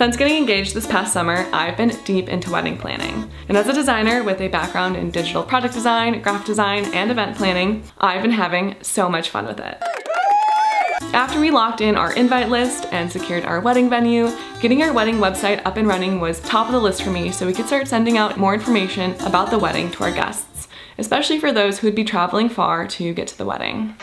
Since getting engaged this past summer, I've been deep into wedding planning. And as a designer with a background in digital product design, graphic design, and event planning, I've been having so much fun with it. After we locked in our invite list and secured our wedding venue, getting our wedding website up and running was top of the list for me so we could start sending out more information about the wedding to our guests, especially for those who'd be traveling far to get to the wedding.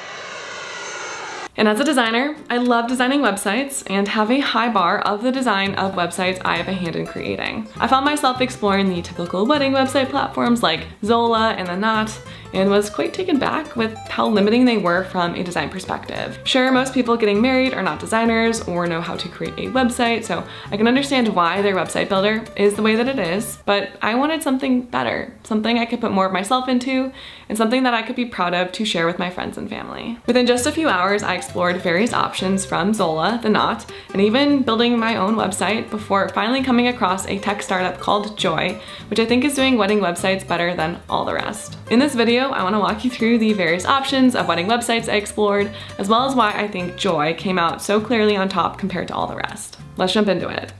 And as a designer, I love designing websites and have a high bar of the design of websites I have a hand in creating. I found myself exploring the typical wedding website platforms like Zola and The Knot, and was quite taken back with how limiting they were from a design perspective. Sure, most people getting married are not designers or know how to create a website, so I can understand why their website builder is the way that it is, but I wanted something better, something I could put more of myself into, and something that I could be proud of to share with my friends and family. Within just a few hours, I explored various options from Zola, The Knot, and even building my own website before finally coming across a tech startup called Joy, which I think is doing wedding websites better than all the rest. In this video, I want to walk you through the various options of wedding websites I explored, as well as why I think Joy came out so clearly on top compared to all the rest. Let's jump into it.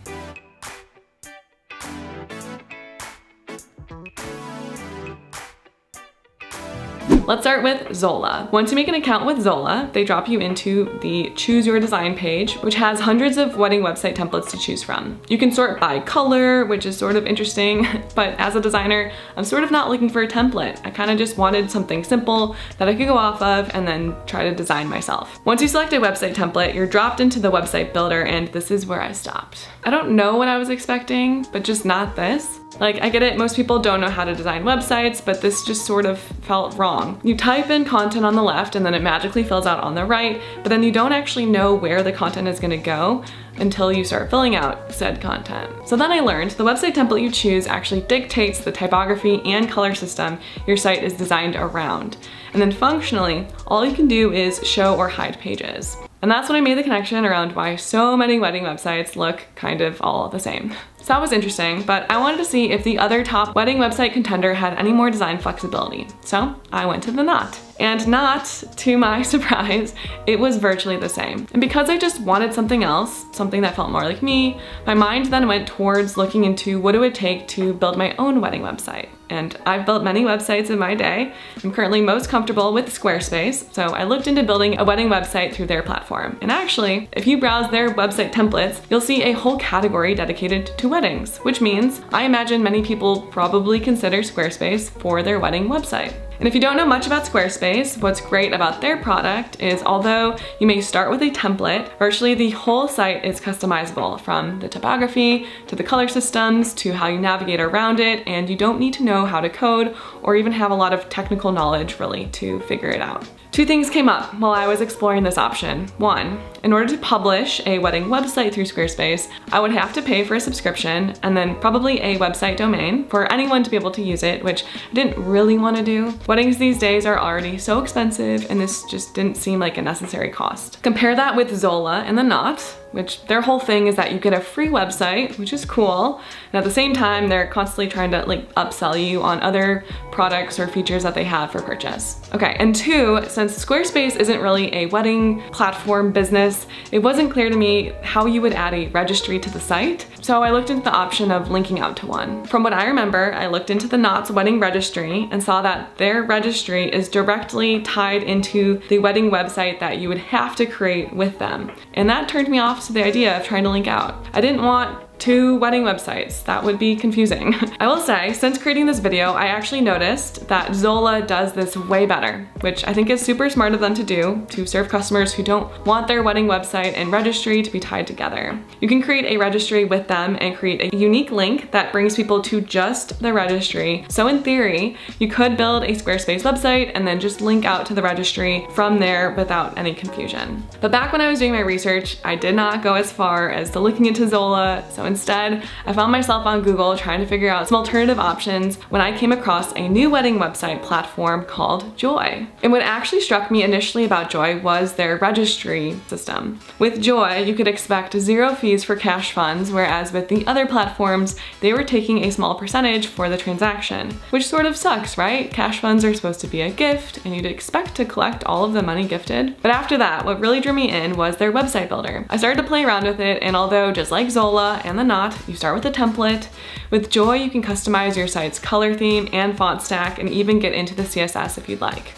Let's start with Zola. Once you make an account with Zola, they drop you into the Choose Your Design page, which has hundreds of wedding website templates to choose from. You can sort by color, which is sort of interesting, but as a designer, I'm sort of not looking for a template. I kind of just wanted something simple that I could go off of and then try to design myself. Once you select a website template, you're dropped into the website builder, and this is where I stopped. I don't know what I was expecting, but just not this. Like, I get it, most people don't know how to design websites, but this just sort of felt wrong. You type in content on the left and then it magically fills out on the right, but then you don't actually know where the content is gonna go until you start filling out said content. So then I learned the website template you choose actually dictates the typography and color system your site is designed around. And then functionally, all you can do is show or hide pages. And that's when I made the connection around why so many wedding websites look kind of all the same. So that was interesting, but I wanted to see if the other top wedding website contender had any more design flexibility. So I went to The Knot. And not to my surprise, it was virtually the same. And because I just wanted something else, something that felt more like me, my mind then went towards looking into what it would take to build my own wedding website. And I've built many websites in my day. I'm currently most comfortable with Squarespace, so I looked into building a wedding website through their platform. And actually, if you browse their website templates, you'll see a whole category dedicated to weddings, which means I imagine many people probably consider Squarespace for their wedding website. And if you don't know much about Squarespace, what's great about their product is although you may start with a template, virtually the whole site is customizable, from the typography to the color systems to how you navigate around it, and you don't need to know how to code or even have a lot of technical knowledge really to figure it out. Two things came up while I was exploring this option. One, in order to publish a wedding website through Squarespace, I would have to pay for a subscription and then probably a website domain for anyone to be able to use it, which I didn't really want to do. Weddings these days are already so expensive, and this just didn't seem like a necessary cost. Compare that with Zola and The Knot, which their whole thing is that you get a free website, which is cool, and at the same time, they're constantly trying to like upsell you on other products or features that they have for purchase. Okay, and two, since Squarespace isn't really a wedding platform business, it wasn't clear to me how you would add a registry to the site, so I looked into the option of linking out to one. From what I remember, I looked into The Knot's wedding registry and saw that their registry is directly tied into the wedding website that you would have to create with them, and that turned me off to the idea of trying to link out. I didn't want two wedding websites. That would be confusing. I will say, since creating this video, I actually noticed that Zola does this way better, which I think is super smart of them to do to serve customers who don't want their wedding website and registry to be tied together. You can create a registry with them and create a unique link that brings people to just the registry. So in theory, you could build a Squarespace website and then just link out to the registry from there without any confusion. But back when I was doing my research, I did not go as far as to looking into Zola, so instead, I found myself on Google trying to figure out some alternative options when I came across a new wedding website platform called Joy. And what actually struck me initially about Joy was their registry system. With Joy, you could expect zero fees for cash funds, whereas with the other platforms, they were taking a small percentage for the transaction, which sort of sucks, right? Cash funds are supposed to be a gift, and you'd expect to collect all of the money gifted. But after that, what really drew me in was their website builder. I started to play around with it, and although just like Zola and on The Knot, you start with a template. With Joy, you can customize your site's color theme and font stack and even get into the CSS if you'd like.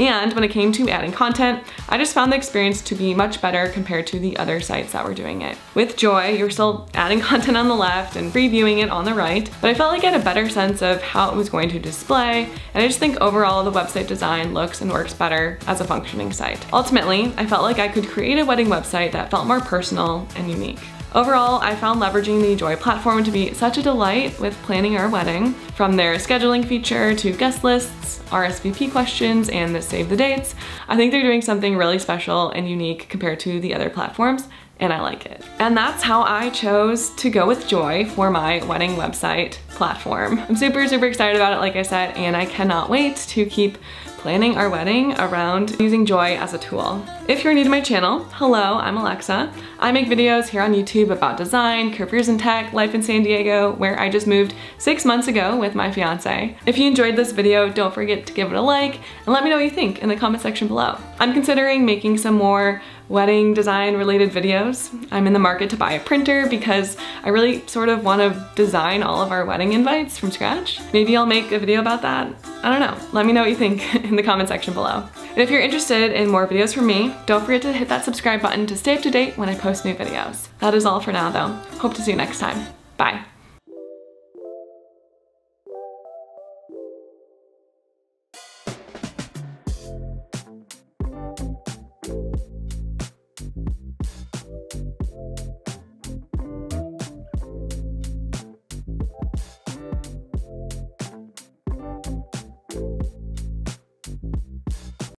And when it came to adding content, I just found the experience to be much better compared to the other sites that were doing it. With Joy, you're still adding content on the left and previewing it on the right, but I felt like I had a better sense of how it was going to display, and I just think overall the website design looks and works better as a functioning site. Ultimately, I felt like I could create a wedding website that felt more personal and unique. Overall, I found leveraging the Joy platform to be such a delight with planning our wedding, from their scheduling feature to guest lists, RSVP questions, and the save the dates. I think they're doing something really special and unique compared to the other platforms, and I like it. And that's how I chose to go with Joy for my wedding website platform. I'm super, super excited about it, like I said, and I cannot wait to keep planning our wedding around using Joy as a tool. If you're new to my channel, hello, I'm Alexa. I make videos here on YouTube about design, careers in tech, life in San Diego, where I just moved 6 months ago with my fiance. If you enjoyed this video, don't forget to give it a like and let me know what you think in the comment section below. I'm considering making some more wedding design related videos. I'm in the market to buy a printer because I really sort of want to design all of our wedding invites from scratch. Maybe I'll make a video about that. I don't know. Let me know what you think in the comment section below. And if you're interested in more videos from me, don't forget to hit that subscribe button to stay up to date when I post new videos. That is all for now though. Hope to see you next time. Bye.